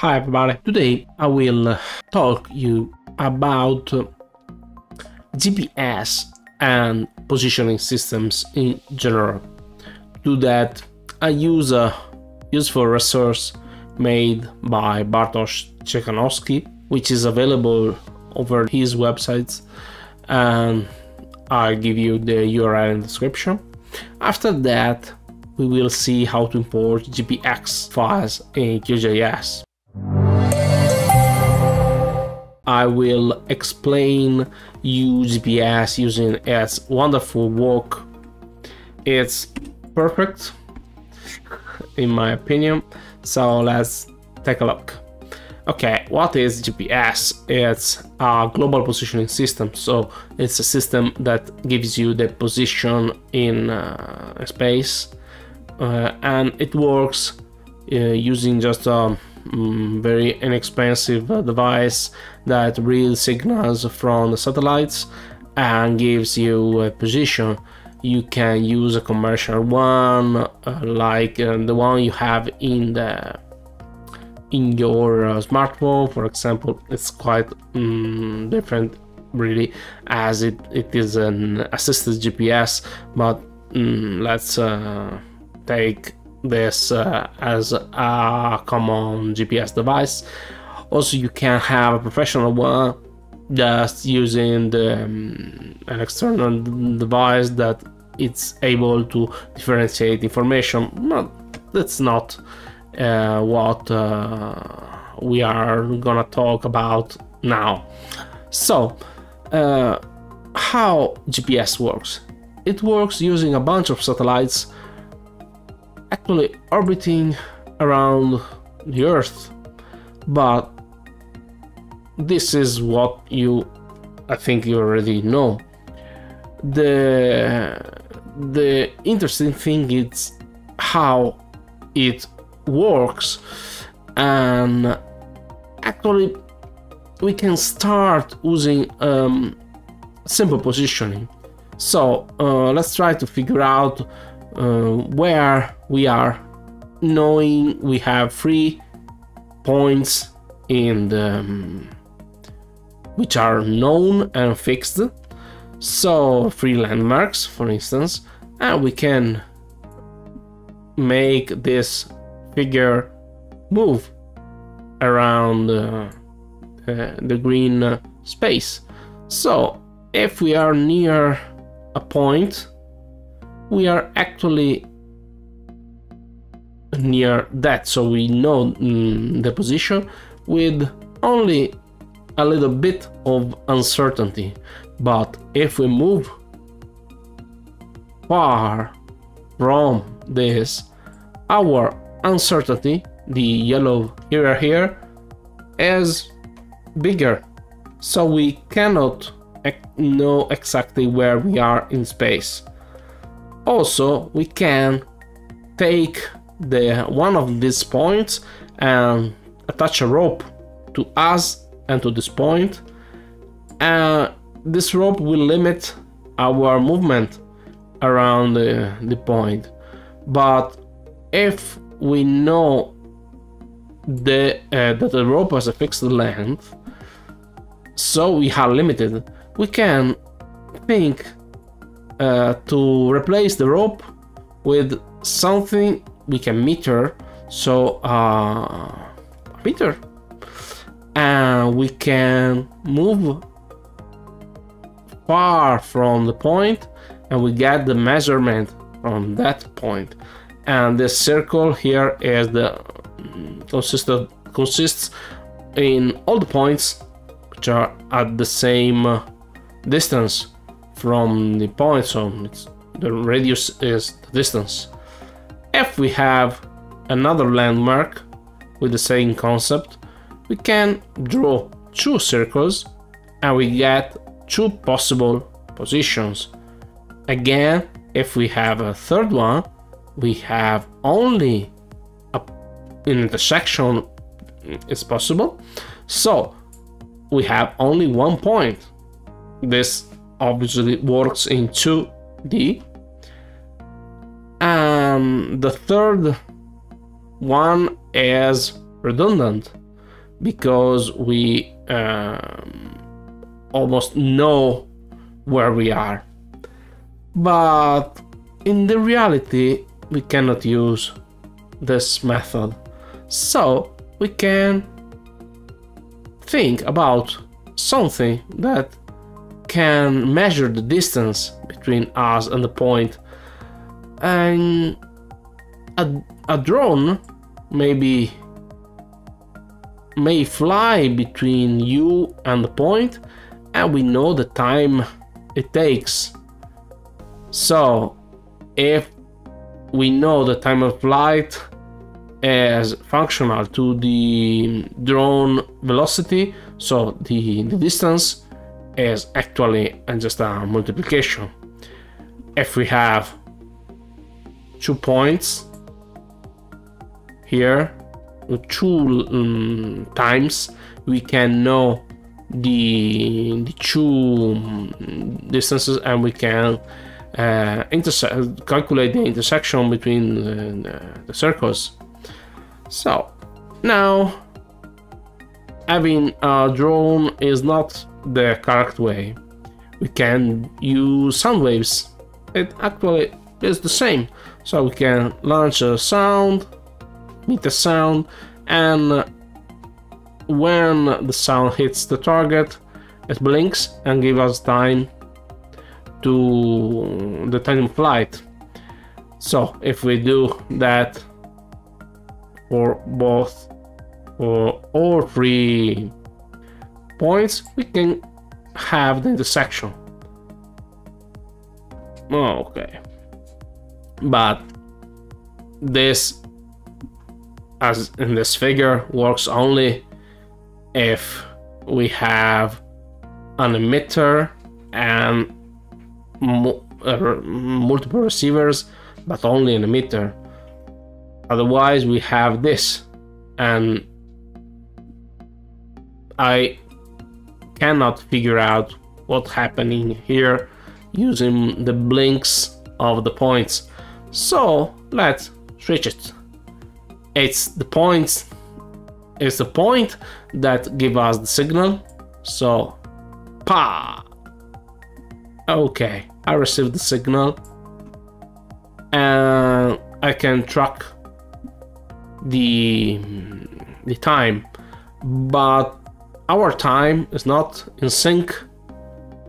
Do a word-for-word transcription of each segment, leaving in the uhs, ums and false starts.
Hi everybody, today I will talk you about G P S and positioning systems in general. To do that, I use a useful resource made by Bartosz Ciechanowski, which is available over his websites, and I'll give you the U R L in the description. After that, we will see how to import G P X files in Q G I S. I will explain you G P S using its wonderful work. It's perfect, in my opinion. So let's take a look. Okay, what is G P S? It's a global positioning system. So it's a system that gives you the position in uh, space, uh, and it works uh, using just a Mm, very inexpensive device that reads signals from the satellites and gives you a position. You can use a commercial one, uh, like uh, the one you have in the in your uh, smartphone, for example. It's quite mm, different, really, as it it is an assisted G P S. But mm, let's uh, take this uh, as a common G P S device. Also, you can have a professional one just using the, um, an external device that it's able to differentiate information. But that's not uh, what uh, we are gonna talk about now. So uh, how G P S works? It works using a bunch of satellites actually orbiting around the Earth, but this is what you, I think you already know. The, the interesting thing is how it works, and actually we can start using um, simple positioning. So uh, let's try to figure out Uh, where we are, knowing we have three points in the, um, which are known and fixed, so three landmarks, for instance, and we can make this figure move around uh, uh, the green uh, space. So if we are near a point, we are actually near that, so we know mm, the position with only a little bit of uncertainty. But if we move far from this, our uncertainty, the yellow area here, is bigger, so we cannot know exactly where we are in space. Also, we can take the one of these points and attach a rope to us and to this point, and this rope will limit our movement around the, the point. But if we know the, uh, that the rope has a fixed length, so we are limited, we can think Uh, to replace the rope with something we can meter, so uh, a meter, and we can move far from the point and we get the measurement from that point. And the circle here is the consists of, consists in all the points which are at the same distance from the point, so it's, the radius is the distance. If we have another landmark with the same concept, we can draw two circles and we get two possible positions. Again, if we have a third one, we have only an intersection is possible, so we have only one point. This obviously works in two D, and the third one is redundant, because we um, almost know where we are. But in the reality, we cannot use this method. So we can think about something that can measure the distance between us and the point. And a, a drone maybe may fly between you and the point, and we know the time it takes. So if we know the time of flight as functional to the drone velocity, so the, the distance is actually just a multiplication. If we have two points here, two um, times, we can know the, the two distances, and we can uh, intersect, calculate the intersection between the, the circles. So now having a drone is not the correct way. We can use sound waves. It actually is the same. So we can launch a sound, meet a sound, and when the sound hits the target, it blinks and gives us time to the time of flight. So if we do that for both or all three points, we can have the intersection. Okay, but this, as in this figure, works only if we have an emitter and multiple receivers, but only an emitter. Otherwise, we have this, and I cannot figure out what's happening here using the blinks of the points. So let's switch it. It's the points, it's the point that give us the signal. So pa. Okay, I received the signal, and I can track the the time, but our time is not in sync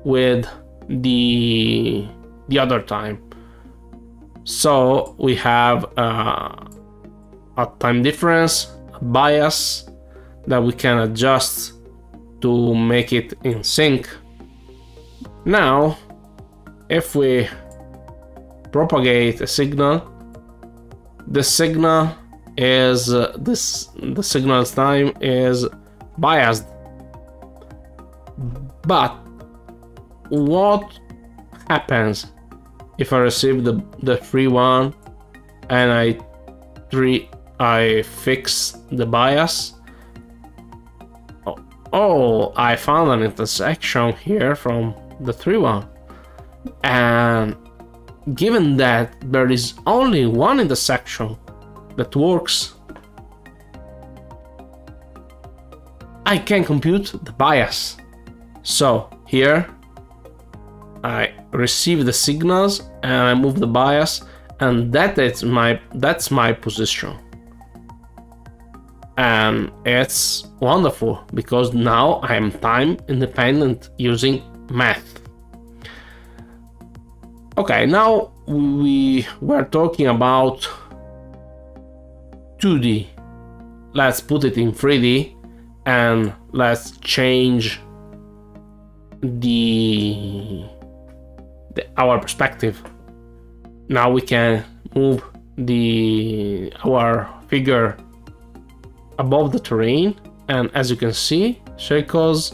with the the other time, so we have uh, a time difference, a bias that we can adjust to make it in sync. Now, if we propagate a signal, the signal is uh, this the signal's time is biased. But what happens if I receive the, the free one and I three I fix the bias? Oh, oh, I found an intersection here from the three one, and given that there is only one intersection that works, I can compute the bias. So here I receive the signals and I move the bias, and that is my that's my position. And it's wonderful because now I am time independent using math. Okay, now we were talking about two D. Let's put it in three D and let's change the, the our perspective. Now we can move the our figure above the terrain, and as you can see, circles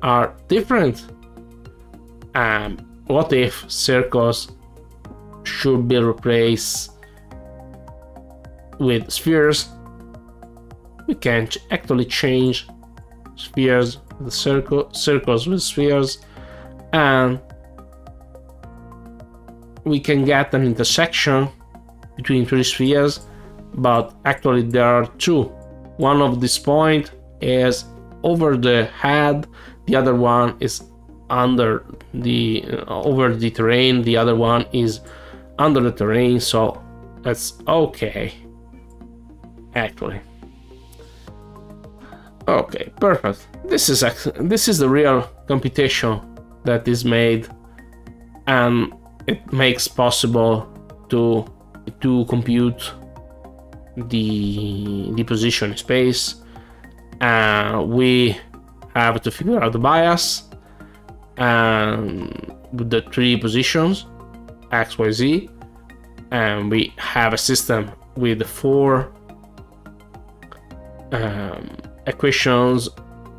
are different. And um, what if circles should be replaced with spheres? We can actually change spheres, the circle, circles with spheres, and we can get an intersection between three spheres, but actually there are two. One of this point is over the head, the other one is under the uh, over the terrain, the other one is under the terrain, so that's okay. Actually, okay, perfect. This is this is the real computation that is made, and it makes possible to to compute the the position in space. Uh, we have to figure out the bias and with the three positions X, Y, Z, and we have a system with four um, equations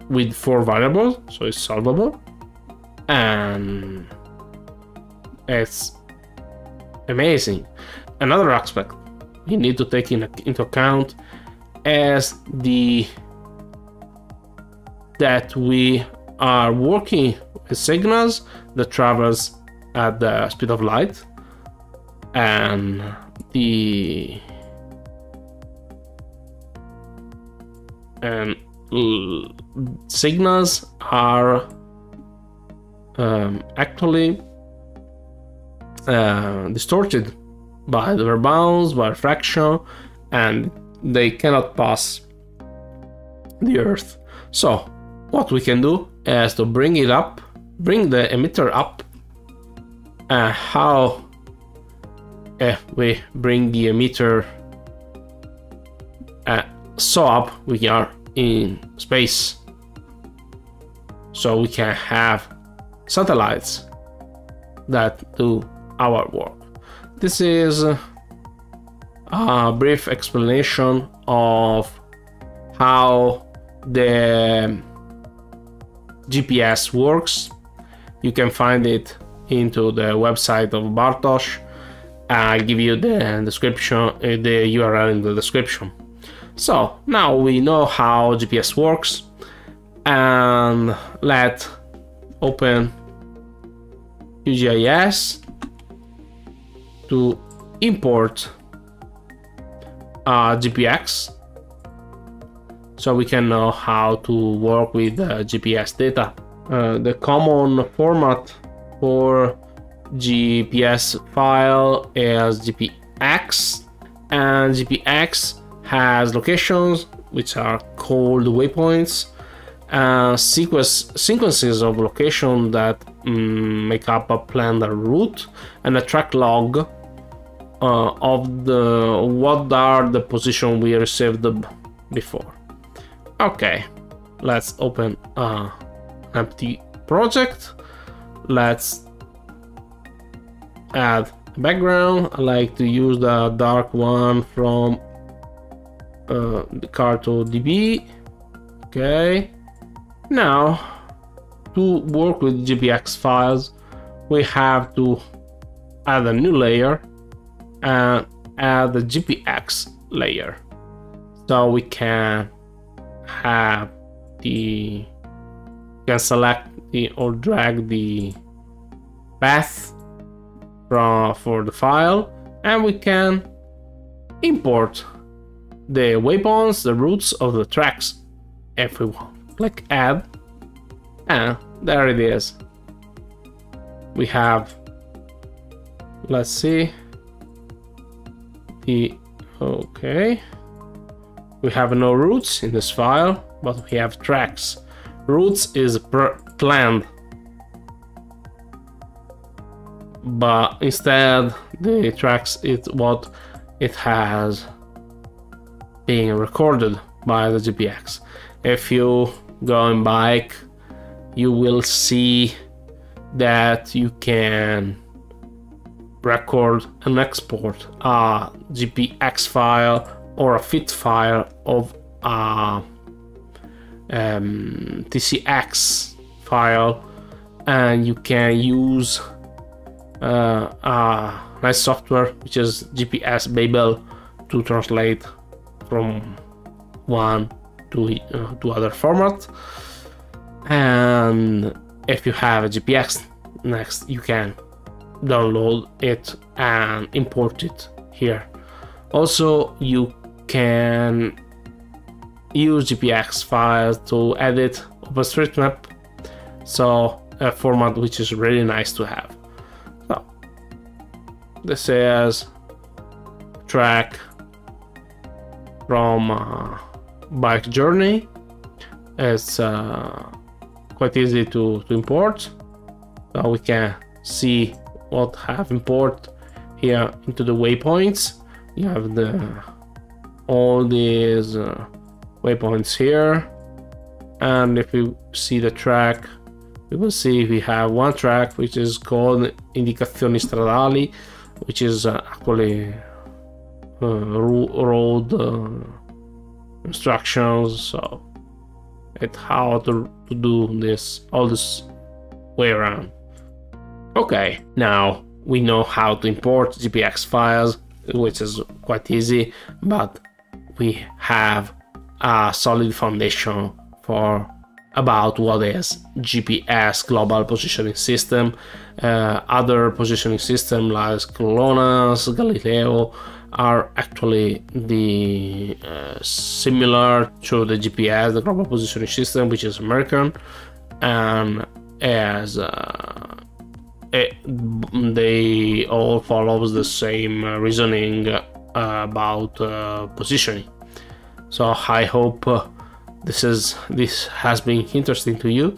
with four variables, so it's solvable and it's amazing. Another aspect you need to take in, into account is the that we are working with signals that travels at the speed of light, and the and signals are um, actually uh, distorted by the bounds, by refraction, and they cannot pass the Earth. So what we can do is to bring it up, bring the emitter up. Uh, how if we bring the emitter uh, so up, we are in space. So we can have satellites that do our work. This is a brief explanation of how the G P S works. You can find it into the website of Bartosz. I'll give you the description, the U R L in the description. So now we know how G P S works, and let's open Q G I S to import uh, G P X, so we can know how to work with uh, G P S data. Uh, the common format for G P S file is G P X, and G P X has locations which are called waypoints, uh, sequence, sequences of location that um, make up a planned route, and a track log uh, of the what are the position we received before. Okay, let's open an empty project. Let's add background. I like to use the dark one from uh, the CartoDB. Okay, now to work with G P X files, we have to add a new layer and add the G P X layer, so we can have the can select the or drag the path from for the file, and we can import the waypoints, the routes of the tracks if we want. Click add, and there it is. We have, let's see, the okay. We have no routes in this file, but we have tracks. Routes is planned, but instead the tracks is what it has being recorded by the G P X. If you go on bike, you will see that you can record and export a G P X file or a F I T file of a um, T C X file, and you can use uh, a nice software which is G P S Babel to translate from one to uh, to other format. And if you have a G P X next, you can download it and import it here. Also, you can use G P X files to edit OpenStreetMap, so a format which is really nice to have. So this is track from uh, bike journey. It's uh, quite easy to, to import, so we can see what have import here into the waypoints. You have the all these uh, waypoints here, and if you see the track, we will see we have one track which is called Indicazioni Stradali, which is uh, actually uh, road uh, instructions, so it's how to, to do this all this way around. Okay, now we know how to import G P X files, which is quite easy, but we have a solid foundation for about what is G P S global positioning system. Uh, other positioning systems like Glonass, Galileo are actually the uh, similar to the G P S, the global positioning system, which is American, and as uh, it, they all follows the same reasoning uh, about uh, positioning. So I hope uh, this is this has been interesting to you.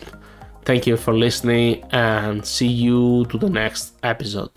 Thank you for listening, and see you to the next episode.